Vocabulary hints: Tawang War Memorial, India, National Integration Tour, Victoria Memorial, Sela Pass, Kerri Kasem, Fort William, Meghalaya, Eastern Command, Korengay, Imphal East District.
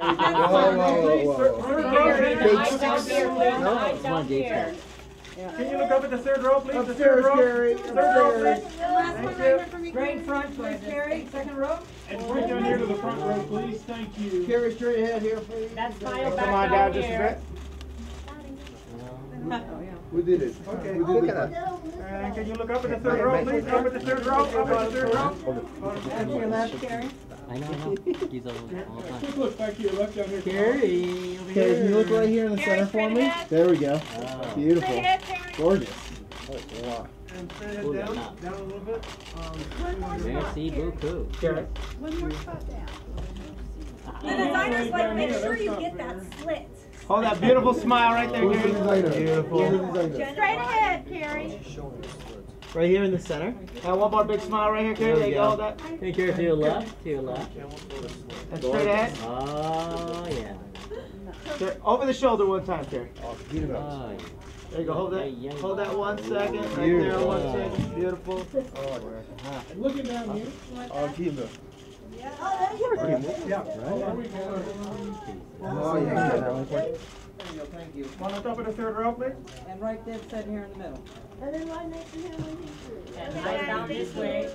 Whoa. Can you look up at the third row, please? The third row. Third row, please. Great front, please, Kerri. Second row. And bring down here to the front row, please. Thank you. Kerri, straight ahead here, please. That's fine. Come on down just a bit. We did it. Okay. We did it. Can you look up at the third row, please? Up at the third row. Up at the third row. To your left, Kerri. I know. He's over there all the time. Quick look back to your left down here. Kerri, over here. Can you look right here in the center for me? There we go. Oh. Beautiful. Gorgeous. Oh, wow. And set it down a little bit. Merci beaucoup. Kerri. One more spot down. The designers like, make sure you get that slit. Oh, that beautiful smile right there, Kerri. Beautiful. Straight ahead, Kerri. Right here in the center. Now one more big smile right here, Kerri. There you go. That. Hey, Kerri, to your left. To your left. And straight ahead. Oh yeah. Over the shoulder one time, Kerri. Oh, beautiful. Oh, yeah. There you go. Hold that 1 second. Right there, 1 second. Beautiful. Oh, looking down here. Oh, beautiful. Yeah. Oh, there you go. Yeah. Oh, yeah. Thank you. On the top of the third row, please. And right there, sitting here in the middle. And then right next to him. And right down this way.